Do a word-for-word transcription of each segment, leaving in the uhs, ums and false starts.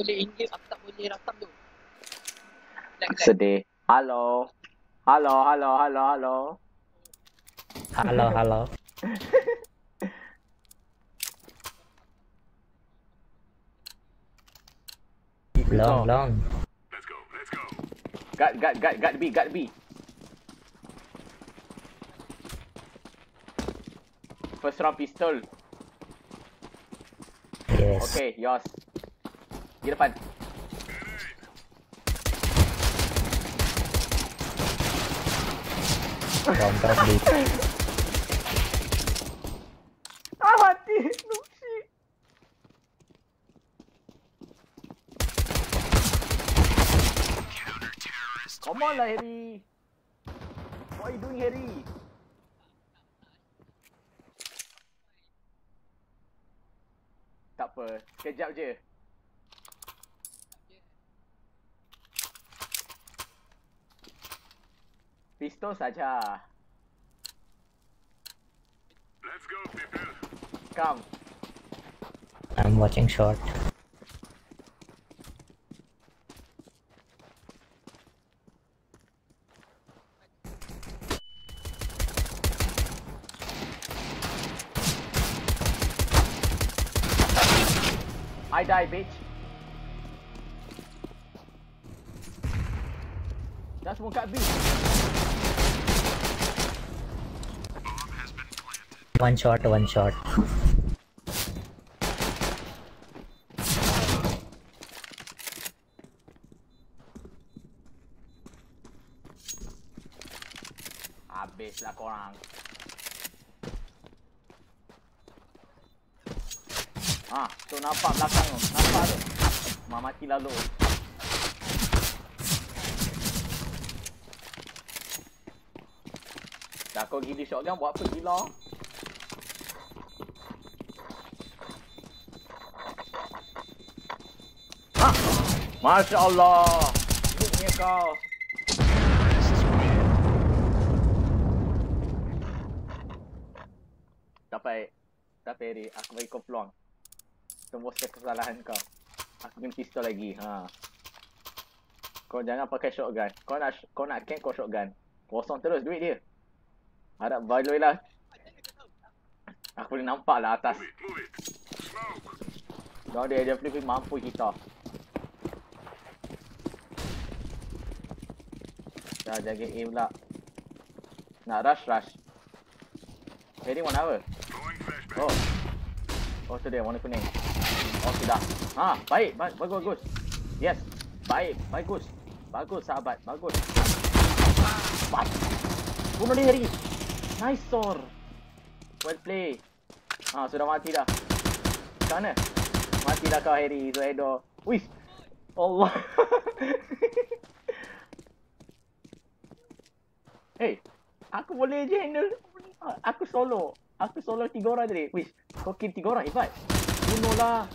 boleh English, aku tak boleh rakam tu. Sedih. Hello. Hello, hello, hello, hello. Hello, hello. Long, long. Let's go, let's go. Guard, guard, guard, guard B, guard B. First round pistol. Yes. Okay, yours. Di depan. Contoh di. Ah mati, nuksi. Come on lah, Hery. What are you doing, Hery? Tak apa, sekejap je. Pistol saja. Let's go, people. Come. I'm watching short. I die, bitch. Dah semua kat B. One shot, one shot. Habislah korang. Ah, tu nampak belakang tu. Nampak tu. Mak mati lalu. Dah kau gila shotgun buat apa gila? Ah, Masya Allah. Looknya kau. Dapat. Dapat Hery. Aku bagi kau peluang. Tembus kesalahan kau. Aku kena pistol lagi. Ha. Kau jangan pakai shotgun. Kau nak kau nak camp kau shotgun. Kosong terus duit dia. Harap baloi lah. Aku boleh nampak lah atas. Kau dia dia flip mampu kita. Dah jaga A pula. Nak rush rush. Hery mana apa? Oh. Oh tu dia warna kuning. Oh sudah. Ha, baik, bagus, bagus. Yes. Baik, bagus. Bagus sahabat, bagus. Baik. Bunuh dia Hery. Nice sor. Well play. Ha, sudah mati dah. Sana. Mati dah kau Hery, tu Edo. Wih. Allah. Hey, aku boleh je handle. Aku solo. Aku solo tiga orang tadi. Wih, kau kill tiga orang Ibai. Bunuh lah.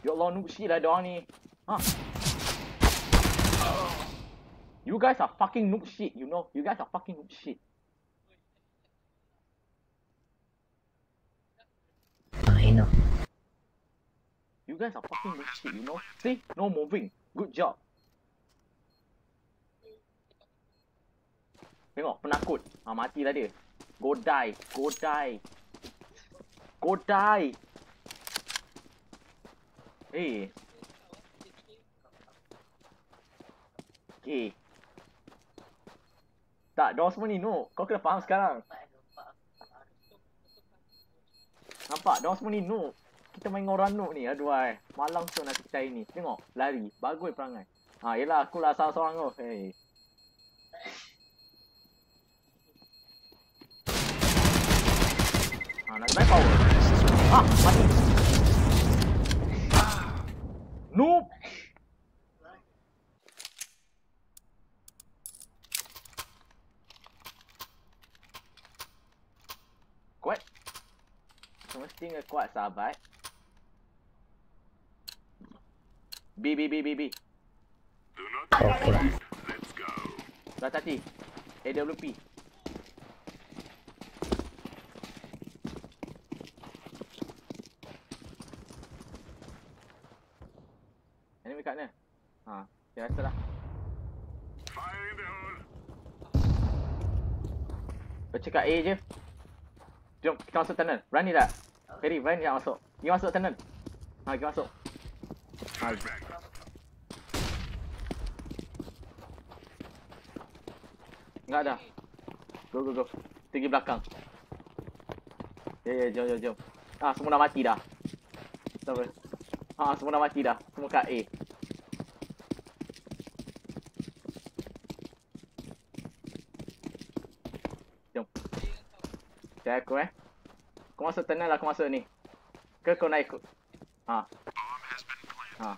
Ya Allah, noob shit lah diorang ni. Ha. Huh. You guys are fucking noob shit, you know. You guys are fucking noob shit. I know. You guys are fucking noob shit, you know. See? No moving. Good job. Tengok, penakut. Ha, mati lah dia. Go die. Go die. Go die. Eh. Okay. Tak, diorang semua ni noob. Kau kena faham sekarang. Nampak? Diorang semua ni noob. Kita main orang noob ni. Aduhai. Malam tu nak kita ini. Tengok. Lari. Bagus perangai. Ha, yelah. Akulah salah seorang tu. Hei. Ha, nak main power. Ha, mati. Noob! Kuat? Mesti ngekuat sahabat. B, B, B, B, B. Let's go. Ratati. A W P. हाँ क्या करा? Baca kat A je. Jom kita masuk tunnel. Berani tak? Hery, berani tak masuk? Kita masuk tunnel. Haa, kita masuk. Haa. Enggak dah. Go, go, go. Pergi belakang. Ya, ya, jom, jom, jom. Haa, semua dah mati dah. Sabar. Haa, semua dah mati dah. Semua kat A. Saya aku eh. Kau masuk tunnel lah, aku masuk ni. Ke kau nak ikut? Ha. Ha.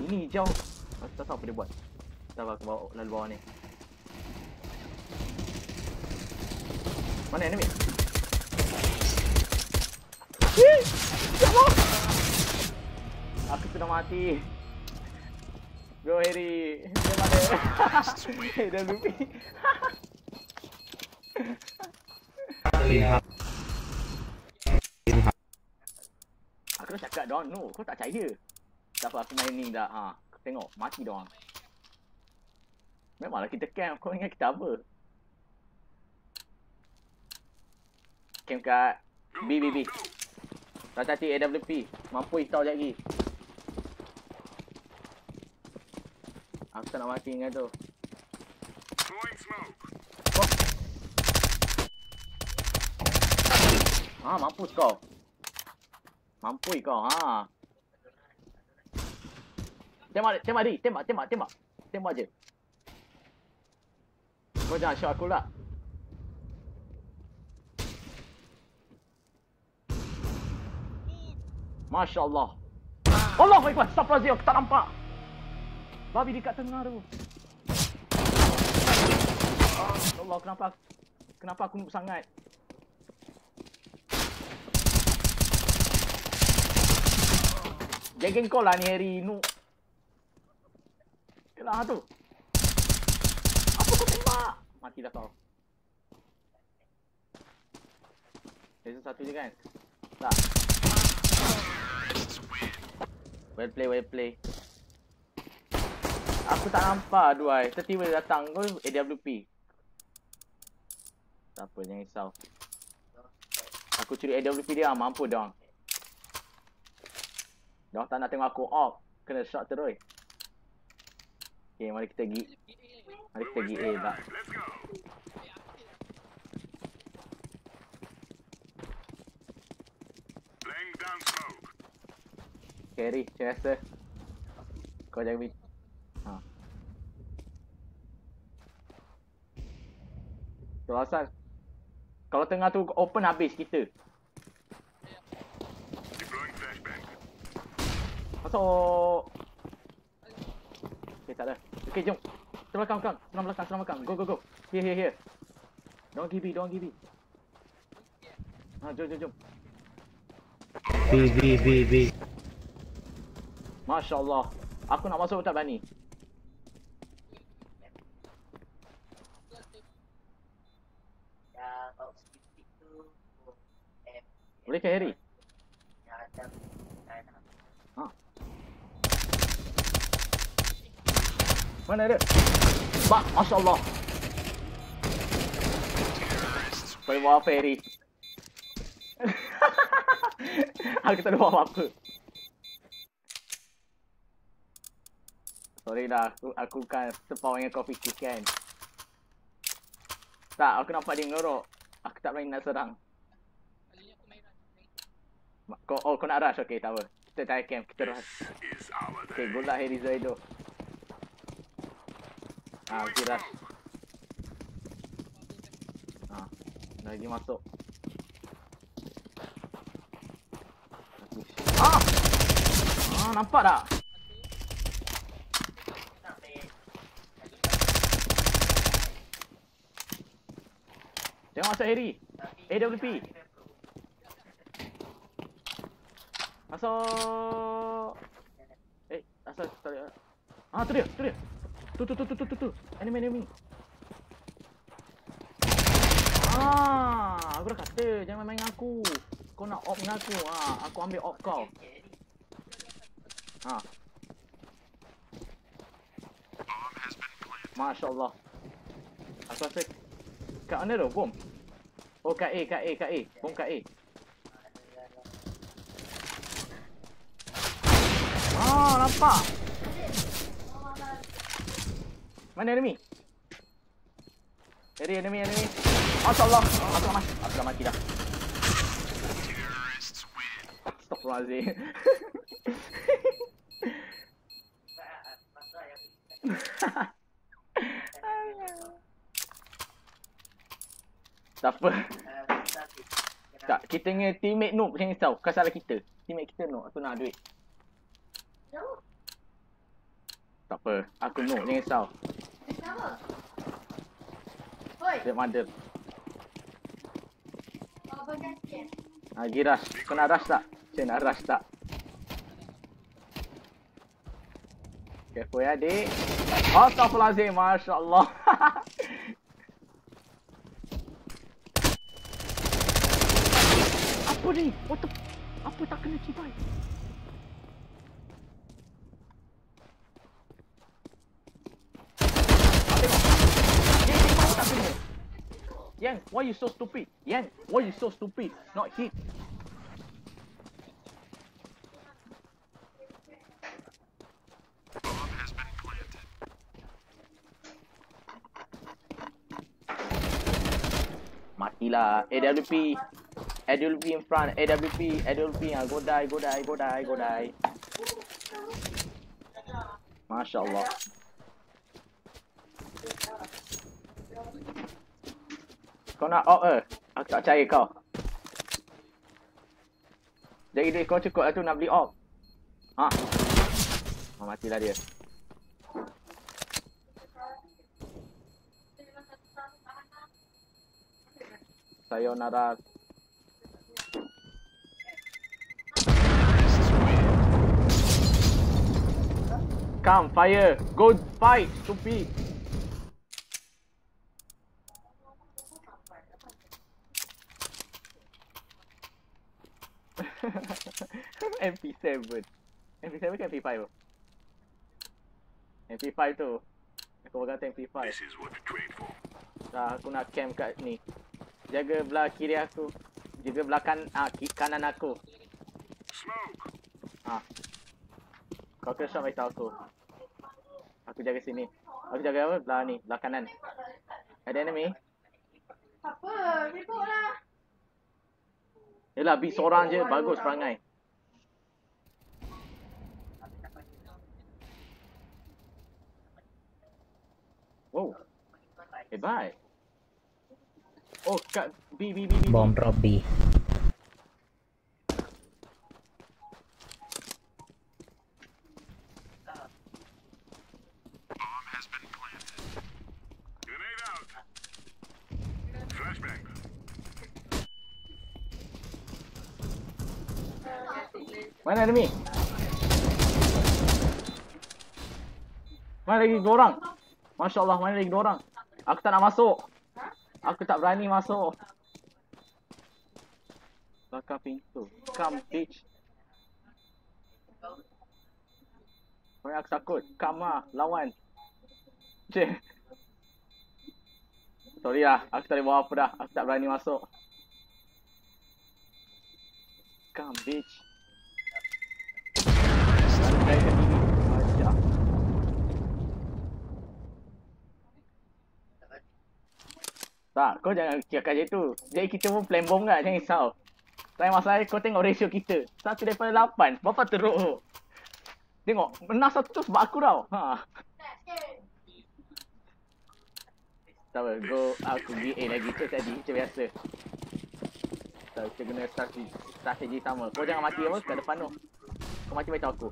Ini hijau. Aku tak tahu apa dia buat. Entah aku bawa lalu bawah ni. Mana enemy? Hii! Aku sudah mati. Go Hery. Dia mati. Hei, dah lupi. Inha. Inha. Aku dah cakap diorang, no, kau tak percaya. Tak apa, aku main ni dah, ha. Aku tengok, mati diorang. Memanglah kita camp, kau ingat kita apa? Camp kat B, B, B. Hati-hati A W P, mampu kita lagi. Aku tak nak mati dengan tu. Ah, mampus kau. Mampus kau, ha. Tembak, tembak Hery, tembak, tembak, tembak. Tembak je. Kau jangan shot aku lah. Masya Allah. Allah, baiklah, stop razia, aku tak nampak. Babi dekat tengah tu. Allah, kenapa, kenapa aku noob sangat? Jaga kau lah ni Hery, no. Kelah tu. Apa kau tembak? Matilah kau. Laser satu je kan? Tak. Well play, well play. Aku tak nampak Duai. Tiba-tiba dia datang kau A W P. Tak apa, jangan risau. Aku curi A W P dia, mampu dong. Diorang tak nak tengok aku off. Kena shot terus. Okay, mari kita pergi. Mari kita pergi A tak. Okay, Hery, macam rasa? Kau jaga B. Haa. So, asal kalau tengah tu open habis kita. Masuk. Okay, tak ada. Okay, jom. Sebelah belakang, belakang. Sebelah belakang, sebelah belakang. Go, go, go. Here, here, here. Don't give me, don't give me. Ha, jom, jom, jom. B, B, B, B. Masya Allah. Aku nak masuk tak berani. Boleh ke Hery? Mana dia? Bak, Masya Allah. Boleh bawa apa Hery? Aku tak ada bawa apa. Sorry lah, aku, aku kan sepau dengan kau fikir kan. Tak, aku nampak dia ngelorok. Aku tak berani nak serang. Kau, oh, kau nak rush? Okay, tak apa. Kita tak camp, kita rush. Okay, good luck Hery Zaido. Ah, okey dah. Ah, lagi masuk. Ah! Ah, nampak tak? Tengok masuk Hery. A W P. Masuk. Eh, asal sorry. Ah, tu dia, tu dia. Tu tu tu tu tu tu. Enemy enemy. Ah, aku dah kata jangan main-main dengan aku. Kau nak op dengan aku. Ah, aku ambil op kau. ها ما شاء الله اساسك كانيرو بوم او كاي كاي كاي بوم كاي اه nampak mana enemy Hery enemy enemy masya Allah aku dah mati aku dah mati dah Astagfirullahaladzim tak apa tak kita ni teammate noob jangan risau bukan salah kita teammate kita noob aku nak duit tak apa aku noob jangan risau dia madam lagi rush kau nak rush tak? Saya nak rush tak? Careful ya adik Astagfirullahaladzim Masya Allah apa ni? What the... apa tak kena cibai? Yang, why you so stupid? Yang, why you so stupid? Not hit. Bomb has been planted. Matilah. A W P. A W P in front. A W P. A W P. Go die, go die, go die, go die. Masya Allah. Kau nak op ke? Aku tak percaya kau. Jadi duit kau cukup lah tu nak beli op. Ha. Oh, matilah dia. Sayonara. Come, fire. Go fight, stupid. M P seven M P seven ke M P five tu? M P five tu aku bakal kata M P five dah aku nak camp kat ni jaga belah kiri aku jaga belah kan, ah, kanan aku ah. Kau kena shot bagi tahu aku aku jaga sini aku jaga apa? Belah ni, belah kanan ada enemy? Apa? Ribut lah yelah B seorang je bagus perangai wow hebat oh kat B B B B bomb drop B mana enemy? Mana lagi dua orang? Masya Allah, mana lagi dua orang? Aku tak nak masuk. Aku tak berani masuk. Bakar pintu. Come, bitch. Kau yang aku takut. Come lah, lawan. Cik. Sorry lah, aku tak boleh buat apa dah. Aku tak berani masuk. Come, bitch. Tak, kau jangan cakap macam tu. Jadi kita pun plan bom kan, jangan risau. Tapi masalah kau tengok ratio kita. Satu daripada lapan, berapa teruk. Tengok, menang satu tu sebab aku tau. Haa. Tak apa, go aku B A lagi tu tadi, macam biasa. Tak, kita guna strategi, strategi sama. Kau jangan mati apa, kat depan tu. Kau mati macam aku.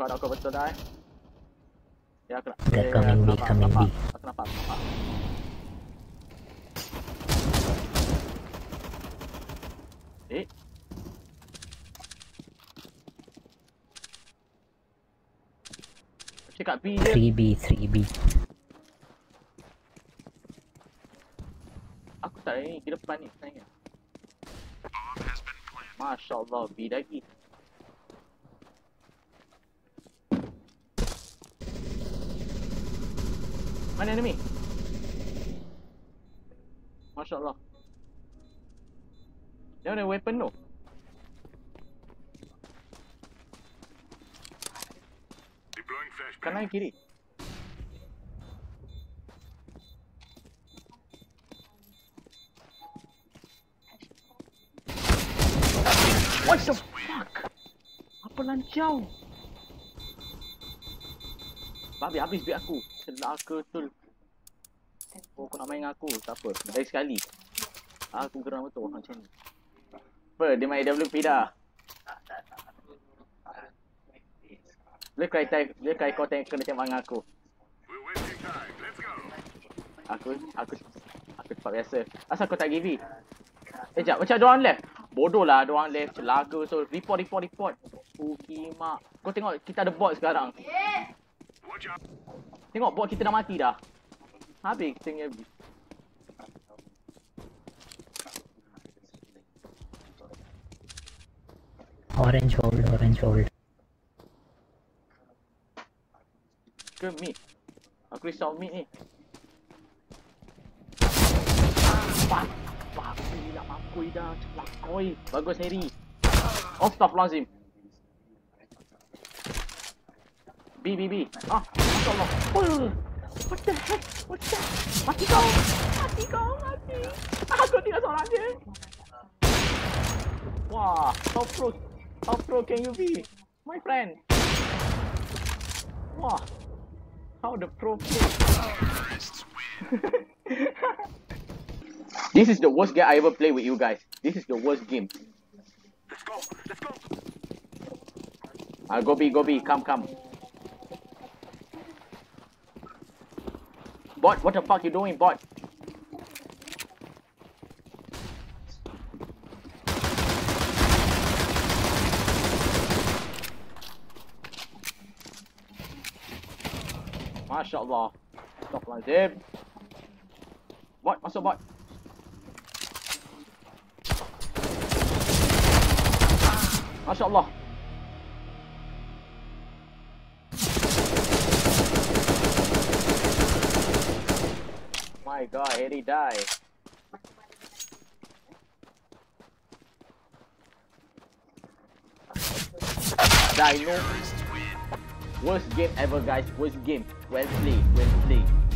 Kau nak kau betul dah eh? Ya, aku nak. They're coming B, coming B. Aku nampak, aku nampak. Eh? Aku cakap B je. three B, three B. Aku tak ada ni, di depan ni. Sayang. Maşallah bire git. An enemy. Maşallah. They have a weapon no? Deploying flashbang. Kanan kiri. What the fuck? Apa lancau? Babi habis duit aku. Celaka betul. Oh, kau nak main dengan aku. Tak apa. Dari sekali. Aku geram betul macam ni. Apa? Dia main W P dah. Dia kaya kau kena tembak dengan aku. Aku aku aku cepat biasa. Asal kau tak give me? Eh, jap. Macam diorang left. Bodoh lah diorang left. Celaka so report, report, report. Okey, mak. Kau tengok kita ada bot sekarang. Tengok bot kita dah mati dah. Habis kita ni habis. Orange hold, orange hold. Ke mid? Aku risau mid ni. Fuck. Babi lah mampui dah, celakoi. Bagus Hery. Off top lazim. B, B, B. Ah, Allah. Oh, what the heck? What the heck? Mati kau. Mati kau, mati. Aku tinggal seorang je. Wah, how pro, how pro can you be? My friend. Wah, how the pro play. This is the worst game I ever played with you guys. This is the worst game. Let's go. Let's go. Ah, go B, go B. Come, come. Bot, what the fuck you doing, bot? MashaAllah. Stop like that. Bot, masuk bot. MashaAllah. My god, Hery died. Die, no. Worst game ever, guys. Worst game. Well played, well played.